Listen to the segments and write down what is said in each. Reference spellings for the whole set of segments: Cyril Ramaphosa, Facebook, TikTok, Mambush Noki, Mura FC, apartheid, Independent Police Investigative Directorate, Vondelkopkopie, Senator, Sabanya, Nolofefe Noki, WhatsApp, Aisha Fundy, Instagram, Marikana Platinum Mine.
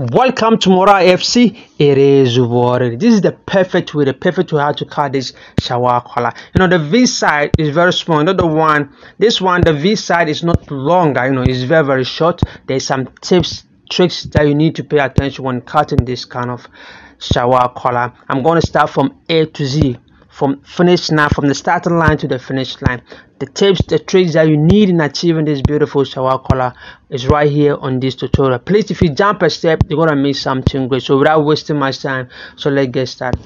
Welcome to Mura FC. It is water. This is the perfect way, the perfect way how to cut this shower collar. You know, the V side is very small, not the one. This one, the V side is not longer, you know, it's very, very short. There's some tips, tricks that you need to pay attention when cutting this kind of shower collar. I'm going to start from A to Z, from finish line, from the starting line to the finish line. The tips, the tricks that you need in achieving this beautiful shower collar is right here on this tutorial. Please, if you jump a step, you're gonna miss something great. So without wasting my time, so let's get started.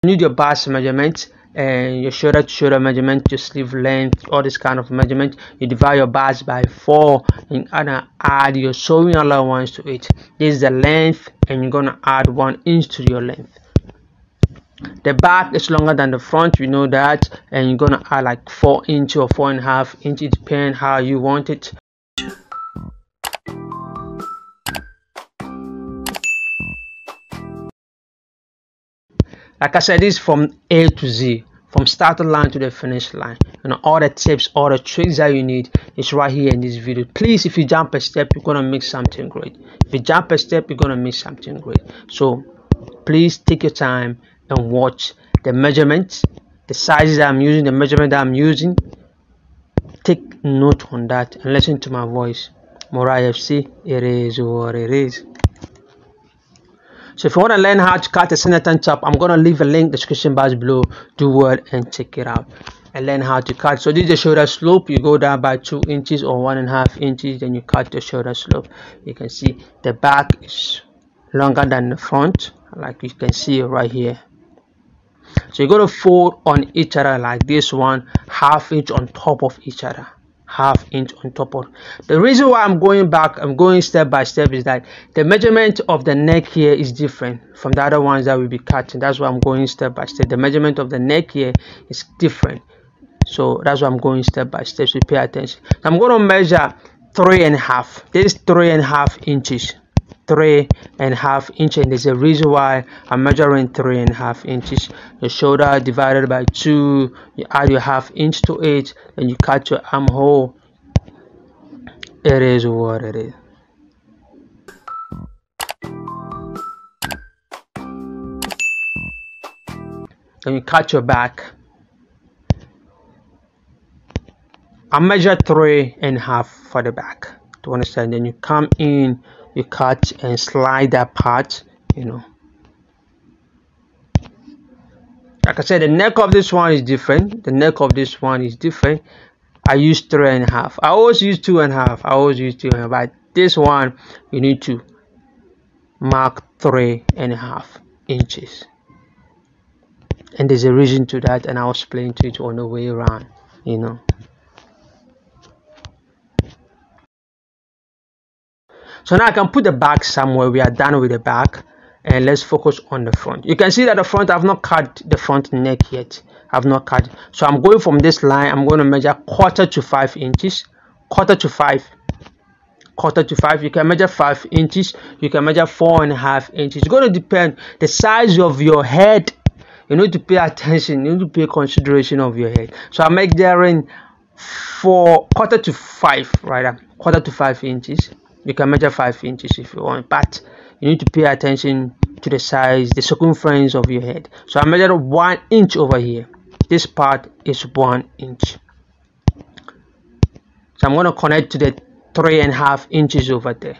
You need your bust measurement and your shoulder to shoulder measurement, your sleeve length, all this kind of measurement. You divide your bust by 4 and add your sewing allowance to it. This is the length, and you're gonna add 1 inch to your length. The back is longer than the front, you know that, and you're gonna add like 4 inch or 4.5 inch. It depends how you want it. Like I said, this is from A to Z, from starting line to the finish line. You know, all the tips, all the tricks that you need is right here in this video. Please, if you jump a step, you're gonna miss something great. If you jump a step, you're gonna miss something great. So please take your time and watch the measurements, the sizes that I'm using, the measurement that I'm using. Take note on that and listen to my voice. Mura FC, it is what it is. So if you want to learn how to cut a Senator top, I'm going to leave a link in the description box below. Do word and check it out and learn how to cut. So this is the shoulder slope. You go down by 2 inches or 1.5 inches, then you cut the shoulder slope. You can see the back is longer than the front, like you can see right here. So you're going to fold on each other like this one, 1/2 inch on top of each other, 1/2 inch on top of. The reason why I'm going step by step is that the measurement of the neck here is different from the other ones that we'll be cutting. That's why I'm going step by step. The measurement of the neck here is different, so that's why I'm going step by step, so pay attention. I'm going to measure 3.5. This is 3.5 inches. 3.5 inches, and there's a reason why I'm measuring 3.5 inches. Your shoulder divided by 2, you add your 1/2 inch to it, and you cut your armhole. It is what it is. Then you cut your back. I measure 3.5 for the back. Do you understand? Then you come in, you cut and slide that part, you know. Like I said, the neck of this one is different. The neck of this one is different. I use 3.5. I always use 2.5. I always use 2.5. But this one, you need to mark 3.5 inches. And there's a reason to that, and I'll explain to it on the way around, you know. So now I can put the back somewhere. We are done with the back, and let's focus on the front. You can see that the front, I've not cut the front neck yet. I've not cut. So I'm going from this line. I'm going to measure 4.25 inches, 4.25, 4.25. You can measure 5 inches. You can measure 4.5 inches. It's going to depend the size of your head. You need to pay attention. You need to pay consideration of your head. So I'm measuring for 4.25, right? 4.25 inches. You can measure 5 inches if you want, but you need to pay attention to the size, the circumference of your head. So I measured 1 inch over here. This part is 1 inch. So I'm going to connect to the 3.5 inches over there.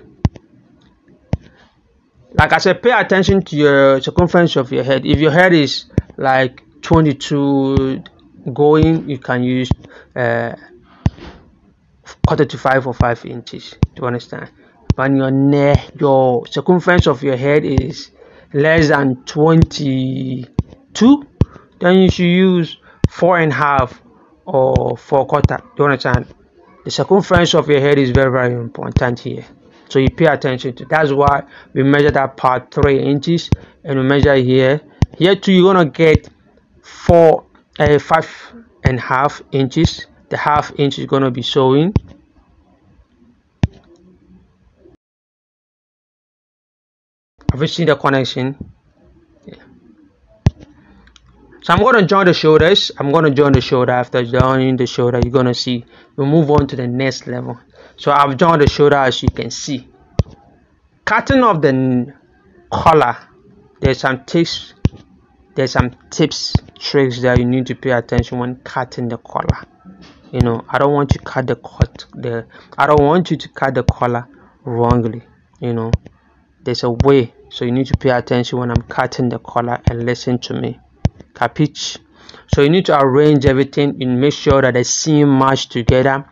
Like I said, pay attention to your circumference of your head. If your head is like 22 going, you can use 4.25 or 5 inches. Do you understand? When your neck, your circumference of your head is less than 22, then you should use 4.5 or 4/4. Do you understand? The circumference of your head is very, very important here, so you pay attention to. That's why we measure that part 3 inches, and we measure here. Here too, you're gonna get 5.5 inches. The 1/2 inch is going to be sewing. Have you seen the connection? Yeah. So I'm going to join the shoulders. I'm going to join the shoulder. After joining the shoulder, you're going to see we move on to the next level. So I've joined the shoulder, as you can see. Cutting off the collar, there's some tricks that you need to pay attention when cutting the collar. You know, I don't want you to cut the collar wrongly. You know, there's a way, so you need to pay attention when I'm cutting the collar and listen to me. Capiche? So you need to arrange everything and make sure that the seam match together.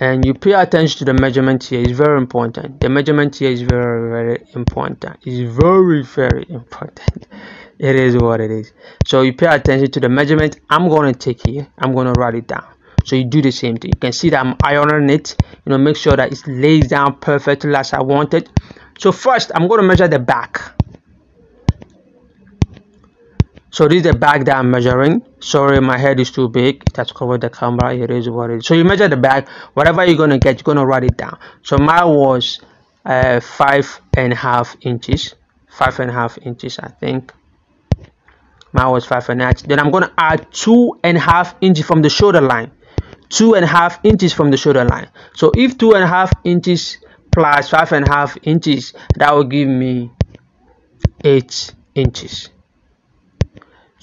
And you pay attention to the measurement here. It's very important. The measurement here is very, very important. It's very, very important. It is what it is. So you pay attention to the measurement I'm going to take here. I'm going to write it down. So you do the same thing. You can see that I'm ironing it. You know, make sure that it lays down perfectly as I want it. So first, I'm going to measure the back. So this is the back that I'm measuring. Sorry, my head is too big. That's covered the camera. It is what it is. So you measure the back. Whatever you're gonna get, you're gonna write it down. So mine was 5.5 inches. 5.5 inches, I think. Mine was 5.5. Then I'm gonna add 2.5 inches from the shoulder line. 2.5 inches from the shoulder line. So if 2.5 inches plus 5.5 inches, that will give me 8 inches.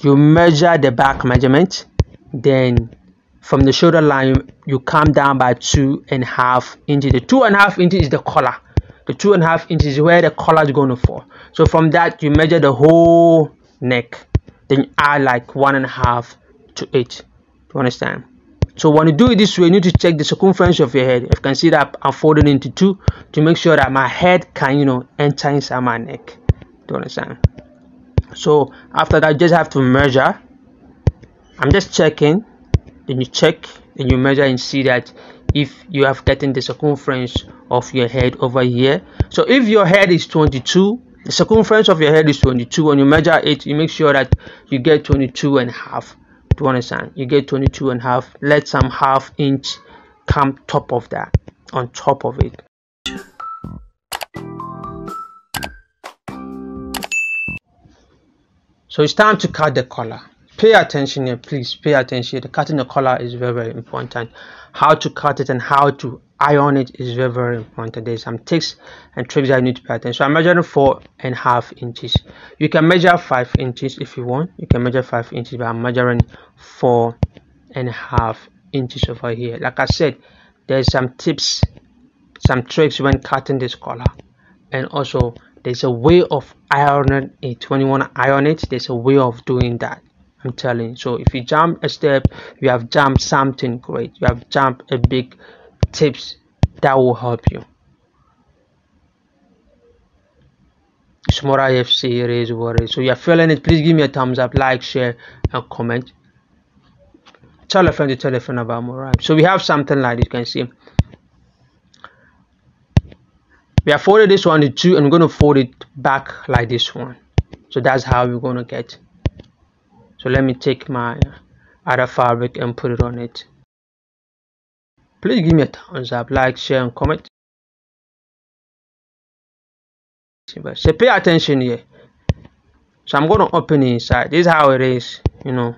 You measure the back measurement, then from the shoulder line you come down by 2.5 inches. The 2.5 inches is the collar. The 2.5 inches is where the collar is going to fall. So from that you measure the whole neck, then you add like 1.5 to 8. Do you understand? So when you do it this way, you need to check the circumference of your head. You can see that I'm folding into 2 to make sure that my head can, you know, enter inside my neck. Do you understand? So after that, you just have to measure. I'm just checking. Then you check and you measure and see that if you have gotten the circumference of your head over here. So if your head is 22, the circumference of your head is 22. When you measure it, you make sure that you get 22.5. Do you understand? You get 22.5. Let some half inch come top of that, on top of it. So it's time to cut the collar. Pay attention here, please. Pay attention here. The cutting the collar is very, very important. How to cut it and how to iron it is very, very important. There's some tips and tricks that you need to pay attention. So I'm measuring 4.5 inches. You can measure 5 inches if you want. You can measure 5 inches, but I'm measuring 4.5 inches over here. Like I said, there's some tips, some tricks when cutting this collar, and also there's a way of ironing it. When you want to iron it, there's a way of doing that. I'm telling you. So if you jump a step, you have jumped something great. You have jumped a big tips that will help you. It's Mura FC, it is what it is. So you're feeling it, please give me a thumbs up, like, share, and comment. Tell a friend to tell a friend about Mura. So we have something like this, you can see. We have folded this one to 2 and we're going to fold it back like this one. So that's how we're going to get. So let me take my other fabric and put it on it. Please give me a thumbs up, like, share, and comment. So pay attention here. So I'm going to open it inside. This is how it is, you know.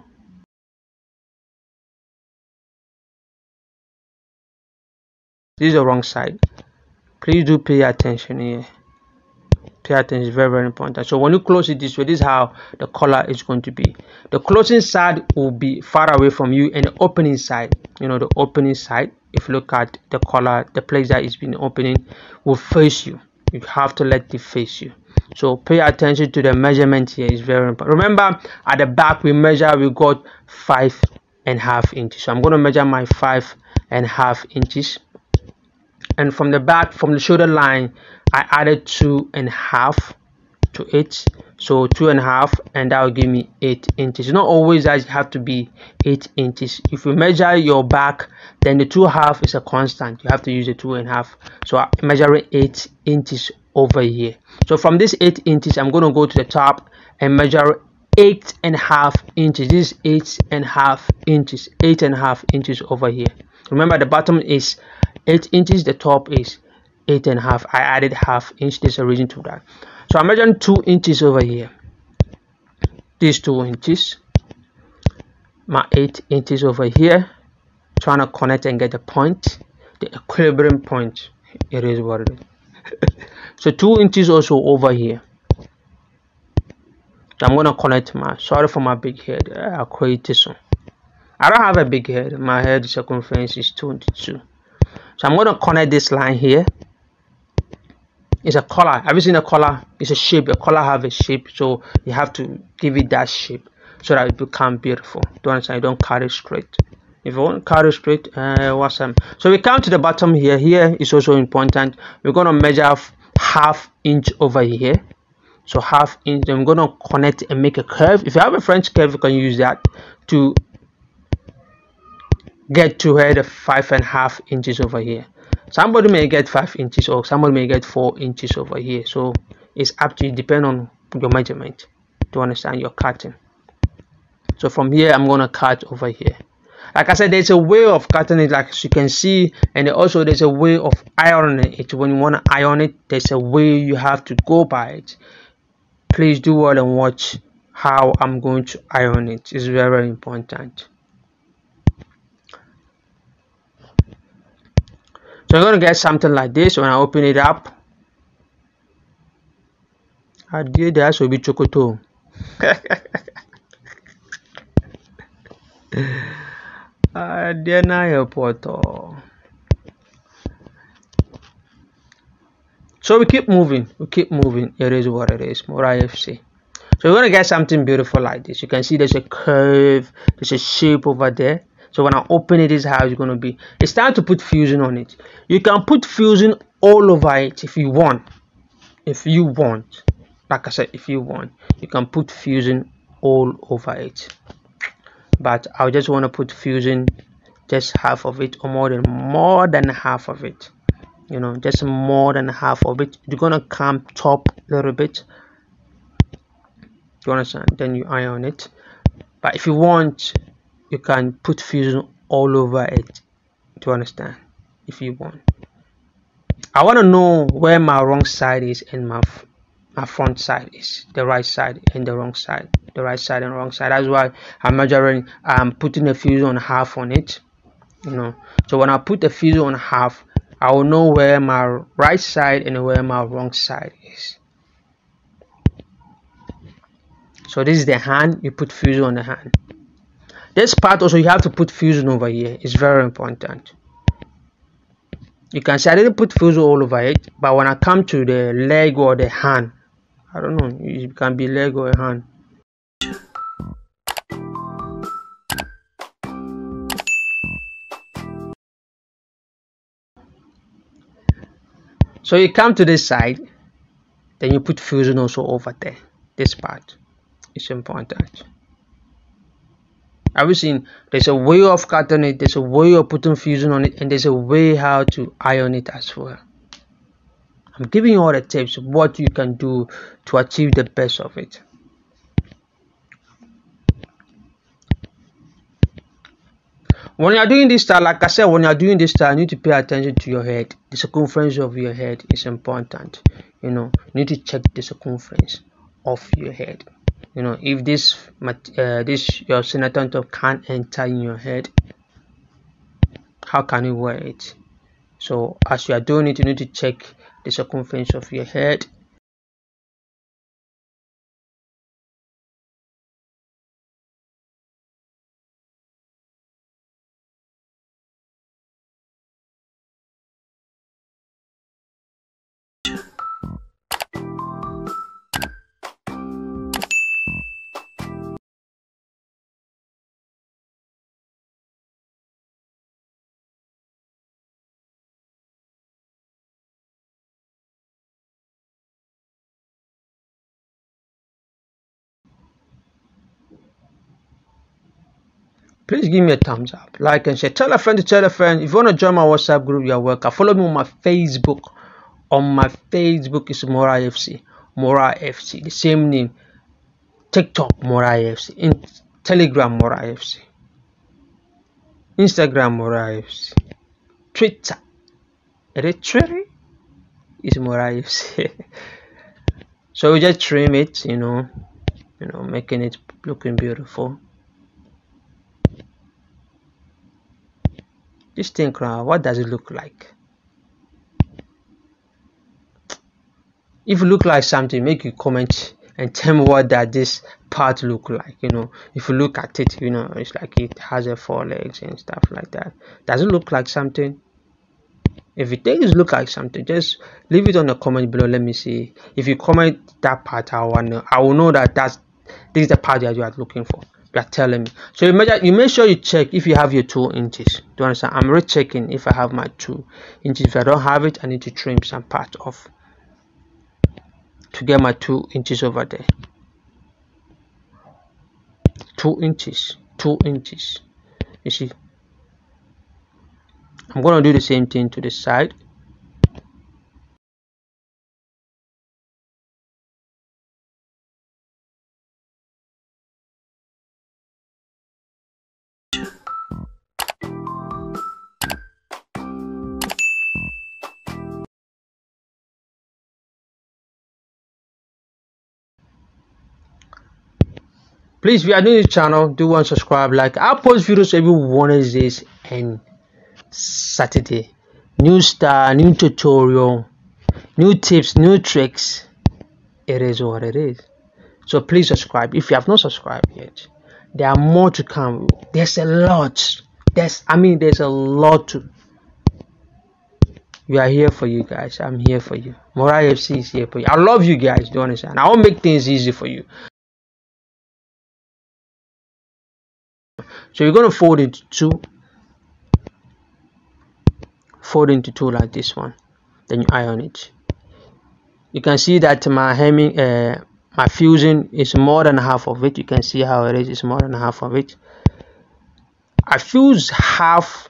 This is the wrong side. Please do pay attention here. Pay attention is very, very important. So when you close it this way, this is how the collar is going to be. The closing side will be far away from you, and the opening side, you know, the opening side, if you look at the collar, the place that it's been opening will face you. You have to let it face you. So pay attention to the measurement here. It's very important. Remember, at the back we measure, we got 5.5 inches. So I'm going to measure my 5.5 inches. And from the back, from the shoulder line, I added 2.5 to 8. So 2.5, and that will give me 8 inches. Not always that you have to be 8 inches. If you measure your back, then the 2.5 is a constant. You have to use the 2.5. So I'm measuring 8 inches over here. So from this 8 inches, I'm going to go to the top and measure 8.5 inches. This is 8.5 inches. 8.5 inches over here. Remember, the bottom is 8 inches, the top is 8.5. I added half inch. There's a reason to that. So I'm measuring 2 inches over here. These 2 inches, my 8 inches over here, trying to connect and get the point, the equilibrium point. Erase word. So 2 inches also over here. I'm gonna collect my, sorry for my big head, I created some. I don't have a big head, my head circumference is 22. So I'm gonna connect this line here. It's a collar. Have you seen a collar? It's a shape. A collar have a shape, so you have to give it that shape so that it becomes beautiful. Don't understand? You don't cut it straight. If you want to cut it straight, what's up? So we come to the bottom here. Here is also important. We're gonna measure 1/2 inch over here. So 1/2 inch. I'm gonna connect and make a curve. If you have a French curve, you can use that to get to where the 5.5 inches over here. Somebody may get 5 inches or somebody may get 4 inches over here, so it's up to you, depend on your measurement to understand your cutting. So from here I'm gonna cut over here. Like I said, there's a way of cutting it, like you can see, and also there's a way of ironing it. When you want to iron it, there's a way you have to go by it. Please do well and watch how I'm going to iron it. It's very important. So I'm going to get something like this. When I open it up, I did that, so it'll be chocoto. Then I portal. So we keep moving, It is what it is, Mura FC. So we're going to get something beautiful like this. You can see there's a curve, there's a shape over there. So when I open it, this is how it's going to be. It's time to put fusion on it. You can put fusion all over it if you want. Like I said, if you want, you can put fusion all over it. But I just want to put fusion just half of it, or more than half of it. You know, just more than half of it. You're going to come top a little bit. You understand? Then you iron it. But if you want, you can put fusion all over it, to understand, if you want. I want to know where my wrong side is and my front side is, the right side and the wrong side, That's why I'm measuring. I'm putting a fusion on half on it, you know. So when I put the fusion on half, I will know where my right side and where my wrong side is. So this is the hand. You put fusion on the hand. This part also, you have to put fusion over here. It's very important. You can see I didn't put fusion all over it, but when I come to the leg or the hand, I don't know, it can be leg or a hand. So you come to this side, then you put fusion also over there. This part is important. Have you seen? There's a way of cutting it, there's a way of putting fusion on it, and there's a way how to iron it as well. I'm giving you all the tips what you can do to achieve the best of it. When you're doing this style, like I said, when you're doing this style, you need to pay attention to your head. The circumference of your head is important. You know, you need to check the circumference of your head. You know, if this your senator top can't enter in your head, how can you wear it? So as you are doing it, you need to check the circumference of your head. Please give me a thumbs up, like and share, tell a friend to tell a friend. If you want to join my WhatsApp group, you're welcome. Follow me on my Facebook. On my Facebook is Mura FC, the same name. TikTok, Mura FC. In Telegram, Mura FC. Instagram, Mura FC. Twitter, is Mura FC. So we just trim it, you know, making it looking beautiful. This thing, what does it look like? If you look like something, make you comment and tell me what that this part look like. You know, if you look at it, you know, it's like it has a four legs and stuff like that. Does it look like something? If you think it look like something, just leave it on the comment below. Let me see. If you comment that part, I will know that this is the part that you are looking for. You are telling me. So you make sure you check if you have your 2 inches. Do you understand? I'm rechecking if I have my 2 inches. If I don't have it, I need to trim some part off to get my 2 inches over there. 2 inches, 2 inches. You see, I'm gonna do the same thing to the side. Please, if you are new to the channel, do one subscribe, like. I post videos every Wednesdays and Saturday. New style, new tutorial, new tips, new tricks. It is what it is. So please subscribe if you have not subscribed yet. There are more to come. There's a lot. There's a lot to. We are here for you guys. I'm here for you. Mura FC is here for you. I love you guys. Do you understand? I won't make things easy for you. So you're gonna fold into two like this one. Then you iron it. You can see that my hemming, my fusing is more than half of it. You can see how it is. It's more than half of it. I fuse half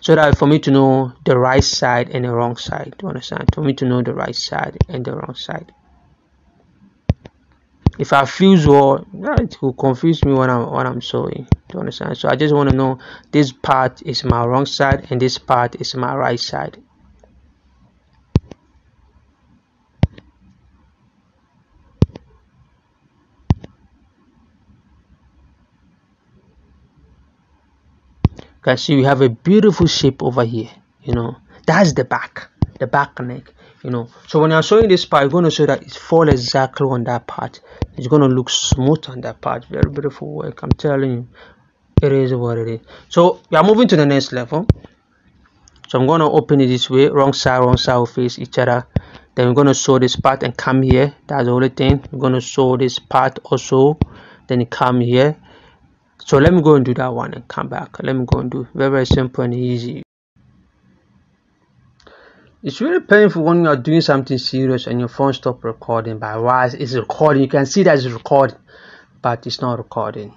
so that for me to know the right side and the wrong side. Do you understand? For me to know the right side and the wrong side. If I fuse well, it will confuse me when I'm sewing. Do you understand? So I just want to know this part is my wrong side and this part is my right side. You can see we have a beautiful shape over here. You know, that's the back neck. You know, so when you're sewing this part, you're going to show that it falls exactly on that part. It's going to look smooth on that part. Very beautiful work, I'm telling you. It is what it is. So we are moving to the next level. So I'm going to open it this way. Wrong side will face each other. Then we're going to sew this part and come here. That's the only thing. We're going to sew this part also, then come here. So let me go and do that one and come back. Let me go and do very simple and easy. It's really painful when you are doing something serious and your phone stops recording. But why it's recording? You can see that it's recording, but it's not recording.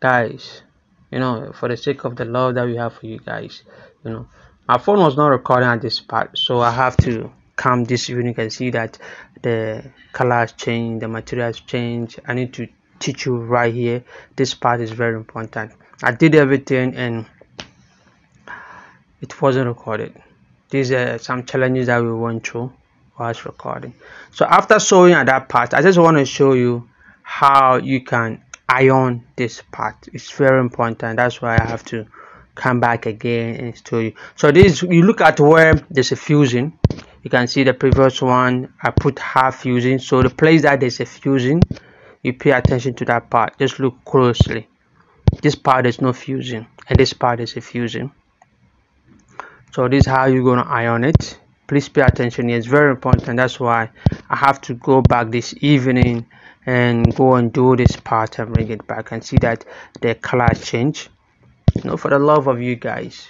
Guys, you know, for the sake of the love that we have for you guys, you know, my phone was not recording at this part, so I have to come this way. You can see that the colors change, the materials change. I need to teach you right here. This part is very important. I did everything and it wasn't recorded. These are some challenges that we went through whilst recording. So after sewing at that part, I just want to show you how you can iron this part. It's very important. That's why I have to come back again and show you. So this, you look at where there's a fusing. You can see the previous one, I put half fusing. So the place that there's a fusing, you pay attention to that part. Just look closely. This part is not fusing and this part is a fusing. So this is how you're going to iron it. Please pay attention. It's very important. That's why I have to go back this evening and go and do this part and bring it back and see that the color change. You know, for the love of you guys.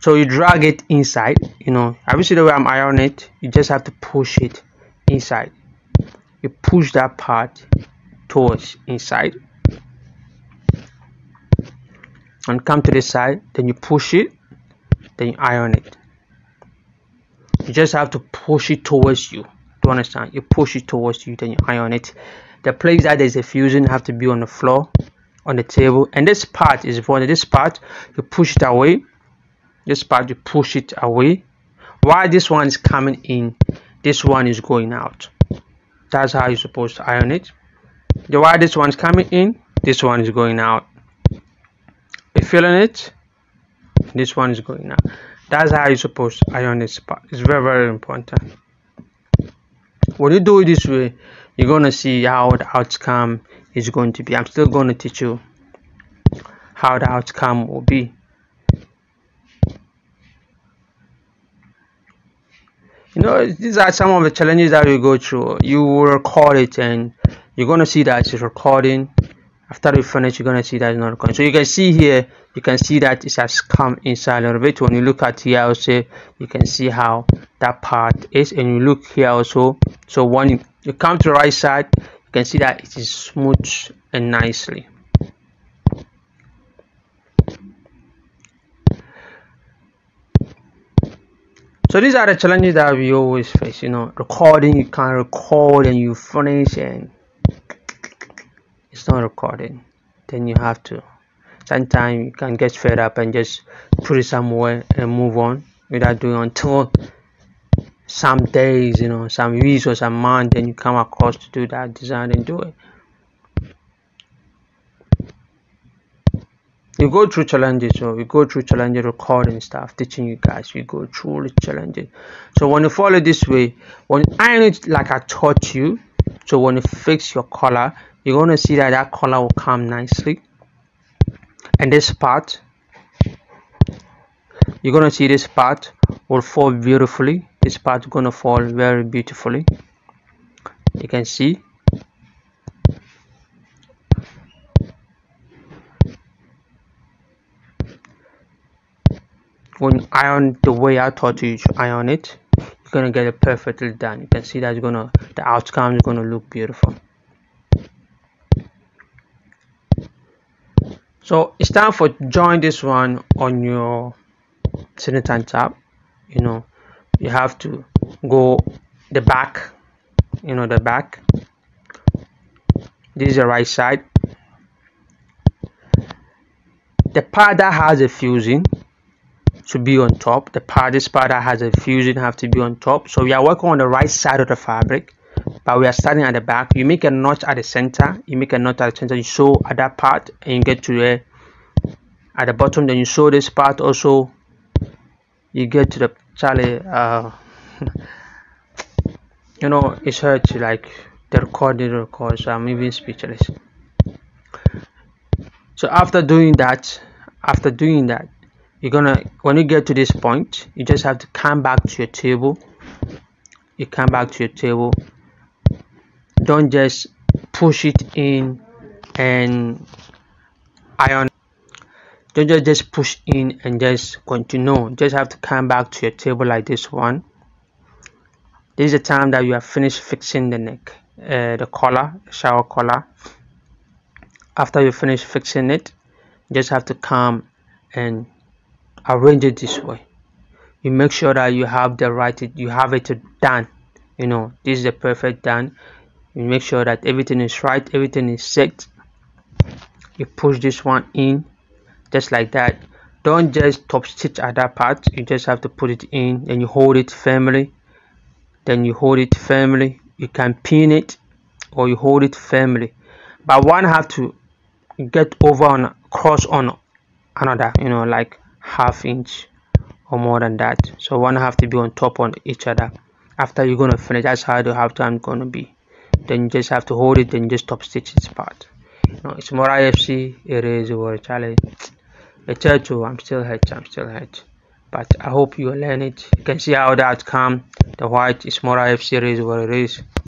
So you drag it inside. You know, I wish the way I'm ironing it, you just have to push it inside. You push that part towards inside and come to the side. Then you push it. Then you iron it. You just have to push it towards you. Do you understand? You push it towards you, then you iron it. The place that there's a fusing have to be on the floor, on the table. And this part is important. This part, you push it away. This part, you push it away. While this one is coming in, this one is going out. That's how you're supposed to iron it. While this one's coming in, this one is going out. You feeling it? This one is going out. That's how you're supposed to iron this part. It's very, very important. When you do it this way, you're gonna see how the outcome is going to be. I'm still gonna teach you how the outcome will be. You know, these are some of the challenges that you go through. You will record it and you're gonna see that it's recording. After you finish, you're gonna see that it's not recording. So you can see here, you can see that it has come inside a little bit. When you look at here also, you can see how that part is, and you look here also. So when you come to the right side, you can see that it is smooth and nicely. So these are the challenges that we always face, you know, recording. You can't record and you finish and it's not recording. Then you have to, sometimes you can get fed up and just put it somewhere and move on without doing, until some days, you know, some weeks or some months, then you come across to do that design and do it. You go through challenges, so we go through challenges, recording stuff, teaching you guys. We go through the challenges. So when you follow this way, when iron it like I taught you, so when you fix your collar, you're gonna see that that collar will come nicely. And this part, you're gonna see this part will fall beautifully. This part gonna fall very beautifully. You can see. When you iron the way I taught you to iron it, you're gonna get it perfectly done. You can see that the outcome is gonna look beautiful. So it's time for join this one on your Cinetone tab. You know, you have to go the back. You know, the back. This is the right side. The part that has a fusing to be on top, this part that has a fusing have to be on top. So we are working on the right side of the fabric, but we are starting at the back. You make a notch at the center, you sew at that part, and you get to the at the bottom, then you sew this part also. You get to the you know, it's hard to like the record, so I'm even speechless. So after doing that, you're gonna, when you get to this point, you just have to come back to your table. You come back to your table, don't just push it in and iron. Don't just push in and just continue. Just have to come back to your table like this one. This is the time that you have finished fixing the neck, the collar, shower collar. After you finish fixing it, you just have to come and arrange it this way. You make sure that you have the right, you have it done. You know, this is the perfect done. You make sure that everything is right, everything is set. You push this one in just like that. Don't just top stitch at that part. You just have to put it in and you hold it firmly. You can pin it or you hold it firmly, but one have to get over on, cross on another, you know, like ½ inch or more than that. So one have to be on top on each other. After you're gonna finish, that's how the half time gonna be. Then you just have to hold it, then just top stitch this part. You know, it's Mura FC. It is a challenge. I'm still hurt, but I hope you learn it. You can see how the outcome, the white is Mura FC, it is what it is.